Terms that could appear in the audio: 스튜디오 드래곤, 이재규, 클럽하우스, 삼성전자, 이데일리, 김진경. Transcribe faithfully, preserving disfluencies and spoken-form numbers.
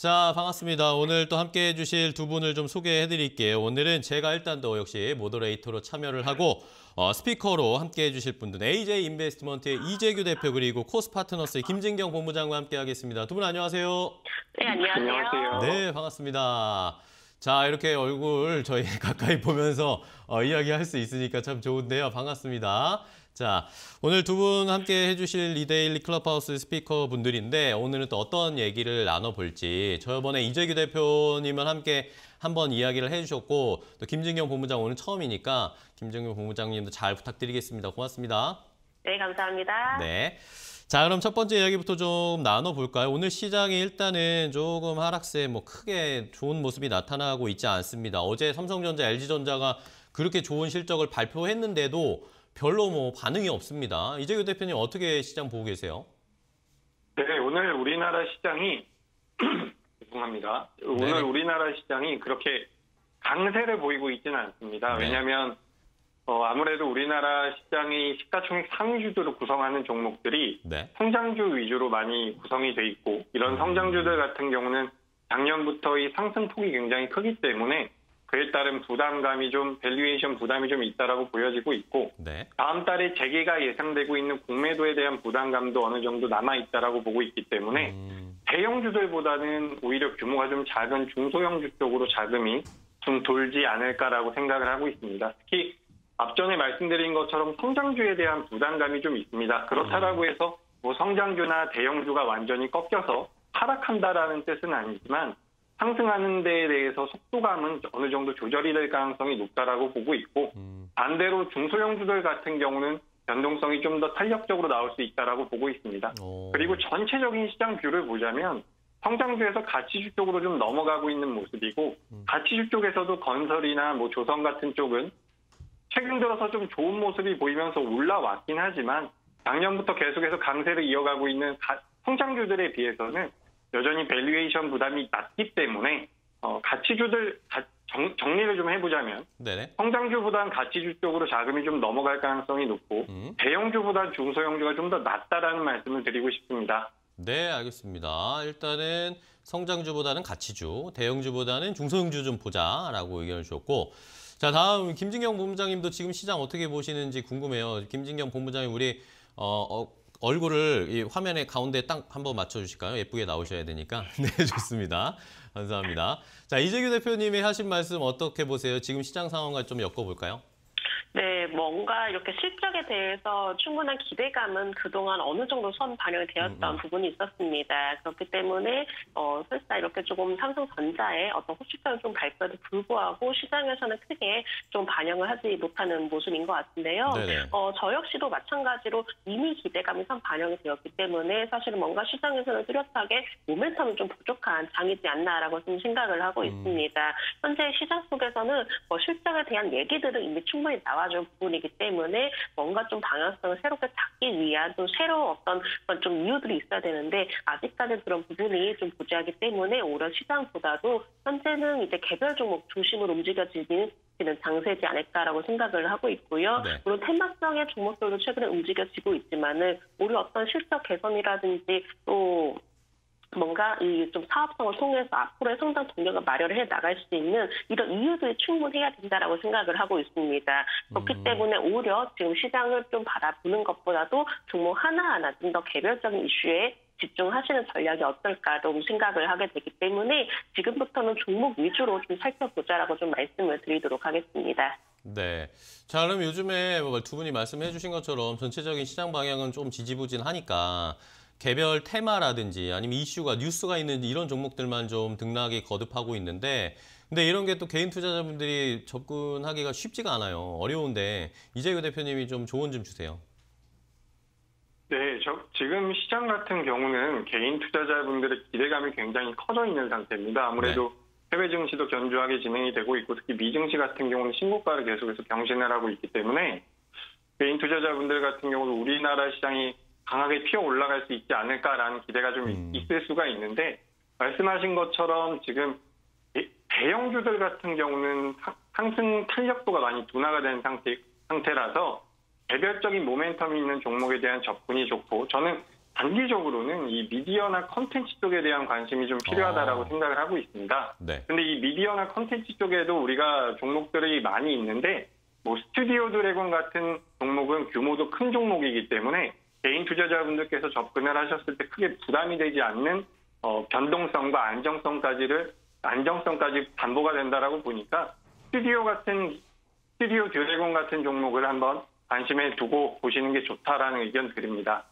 자, 반갑습니다. 오늘 또 함께해 주실 두 분을 좀 소개해 드릴게요. 오늘은 제가 일단 더 역시 모더레이터로 참여를 하고 어, 스피커로 함께해 주실 분들은 에이제이 인베스트먼트의 이재규 대표 그리고 코스파트너스의 김진경 본부장과 함께하겠습니다. 두 분 안녕하세요. 네, 안녕하세요. 네, 반갑습니다. 자, 이렇게 얼굴 저희 가까이 보면서 어, 이야기할 수 있으니까 참 좋은데요. 반갑습니다. 자, 오늘 두 분 함께 해주실 이데일리 클럽하우스 스피커 분들인데 오늘은 또 어떤 얘기를 나눠볼지 저번에 이재규 대표님은 함께 한번 이야기를 해주셨고 또 김진경 본부장 오늘 처음이니까 김진경 본부장님도 잘 부탁드리겠습니다. 고맙습니다. 네, 감사합니다. 네. 자, 그럼 첫 번째 이야기부터 좀 나눠볼까요? 오늘 시장이 일단은 조금 하락세 뭐 크게 좋은 모습이 나타나고 있지 않습니다. 어제 삼성전자, 엘지전자가 그렇게 좋은 실적을 발표했는데도 별로 뭐 반응이 없습니다. 이재규 대표님 어떻게 시장 보고 계세요? 네, 오늘 우리나라 시장이 죄송합니다. 오늘 네네. 우리나라 시장이 그렇게 강세를 보이고 있지는 않습니다. 네. 왜냐하면 어, 아무래도 우리나라 시장이 시가총액 상위주들을 구성하는 종목들이 네. 성장주 위주로 많이 구성이 돼 있고 이런 성장주들 같은 경우는 작년부터의 상승폭이 굉장히 크기 때문에 그에 따른 부담감이 좀, 밸류에이션 부담이 좀 있다라고 보여지고 있고, 네. 다음 달에 재개가 예상되고 있는 공매도에 대한 부담감도 어느 정도 남아있다라고 보고 있기 때문에, 음. 대형주들보다는 오히려 규모가 좀 작은 중소형주 쪽으로 자금이 좀 돌지 않을까라고 생각을 하고 있습니다. 특히, 앞전에 말씀드린 것처럼 성장주에 대한 부담감이 좀 있습니다. 그렇다라고 음. 해서, 뭐 성장주나 대형주가 완전히 꺾여서 하락한다라는 뜻은 아니지만, 상승하는 데에 대해서 속도감은 어느 정도 조절이 될 가능성이 높다라고 보고 있고 음. 반대로 중소형주들 같은 경우는 변동성이 좀 더 탄력적으로 나올 수 있다라고 보고 있습니다. 오. 그리고 전체적인 시장 뷰를 보자면 성장주에서 가치주 쪽으로 좀 넘어가고 있는 모습이고 음. 가치주 쪽에서도 건설이나 뭐 조선 같은 쪽은 최근 들어서 좀 좋은 모습이 보이면서 올라왔긴 하지만 작년부터 계속해서 강세를 이어가고 있는 가, 성장주들에 비해서는 여전히 밸류에이션 부담이 낮기 때문에 어, 가치주들 가, 정, 정리를 좀 해보자면 네네. 성장주보단 가치주 쪽으로 자금이 좀 넘어갈 가능성이 높고 음. 대형주보다 중소형주가 좀 더 낮다라는 말씀을 드리고 싶습니다. 네, 알겠습니다. 일단은 성장주보다는 가치주, 대형주보다는 중소형주 좀 보자라고 의견을 주셨고 자, 다음 김진경 본부장님도 지금 시장 어떻게 보시는지 궁금해요. 김진경 본부장님 우리 어, 어, 얼굴을 이 화면의 가운데 딱 한번 맞춰주실까요? 예쁘게 나오셔야 되니까. 네, 좋습니다. 감사합니다. 자, 이재규 대표님이 하신 말씀 어떻게 보세요? 지금 시장 상황과 좀 엮어볼까요? 네, 뭔가 이렇게 실적에 대해서 충분한 기대감은 그동안 어느 정도 선 반영이 되었던 음, 음. 부분이 있었습니다. 그렇기 때문에 어, 설사 이렇게 조금 삼성전자의 어떤 호실적인 좀 발표에도 불구하고 시장에서는 크게 좀 반영을 하지 못하는 모습인 것 같은데요. 어, 저 역시도 마찬가지로 이미 기대감이 선 반영이 되었기 때문에 사실은 뭔가 시장에서는 뚜렷하게 모멘텀이 좀 부족한 장이지 않나라고 좀 생각을 하고 음. 있습니다. 현재 시장 속에서는 뭐 실적에 대한 얘기들은 이미 충분히 나와 준 부분이기 때문에 뭔가 좀 방향성을 새롭게 잡기 위한 또 새로운 어떤 좀 이유들이 있어야 되는데 아직까지 그런 부분이 좀 부재하기 때문에 오히려 시장보다도 현재는 이제 개별 종목 중심으로 움직여지는 장세지 않을까라고 생각을 하고 있고요. 네. 물론 테마성의 종목들도 최근에 움직여지고 있지만은 오히려 어떤 실적 개선이라든지 또 뭔가 이 좀 사업성을 통해서 앞으로의 성장 동력을 마련을 해 나갈 수 있는 이런 이유들이 충분해야 된다라고 생각을 하고 있습니다. 그렇기 음. 때문에 오히려 지금 시장을 좀 바라보는 것보다도 종목 하나하나 좀 더 개별적인 이슈에 집중하시는 전략이 어떨까 좀 생각을 하게 되기 때문에 지금부터는 종목 위주로 좀 살펴보자라고 좀 말씀을 드리도록 하겠습니다. 네. 자, 그럼 요즘에 두 분이 말씀해 주신 것처럼 전체적인 시장 방향은 좀 지지부진하니까 개별 테마라든지 아니면 이슈가, 뉴스가 있는 이런 종목들만 좀 등락이 거듭하고 있는데 근데 이런 게 또 개인 투자자분들이 접근하기가 쉽지가 않아요. 어려운데 이재규 대표님이 좀 조언 좀 주세요. 네, 저, 지금 시장 같은 경우는 개인 투자자분들의 기대감이 굉장히 커져 있는 상태입니다. 아무래도 네. 해외 증시도 견조하게 진행이 되고 있고 특히 미증시 같은 경우는 신고가를 계속해서 경신을 하고 있기 때문에 개인 투자자분들 같은 경우도 우리나라 시장이 강하게 튀어 올라갈 수 있지 않을까라는 기대가 좀 음. 있을 수가 있는데 말씀하신 것처럼 지금 대형주들 같은 경우는 상승 탄력도가 많이 둔화가 된 상태, 상태라서 개별적인 모멘텀이 있는 종목에 대한 접근이 좋고 저는 단기적으로는 이 미디어나 콘텐츠 쪽에 대한 관심이 좀 필요하다라고 아. 생각을 하고 있습니다. 네. 근데 이 미디어나 콘텐츠 쪽에도 우리가 종목들이 많이 있는데 뭐 스튜디오 드래곤 같은 종목은 규모도 큰 종목이기 때문에 개인 투자자분들께서 접근을 하셨을 때 크게 부담이 되지 않는 어, 변동성과 안정성까지를 안정성까지 담보가 된다라고 보니까 스튜디오 같은 스튜디오 드래곤 같은 종목을 한번 관심에 두고 보시는 게 좋다라는 의견 드립니다.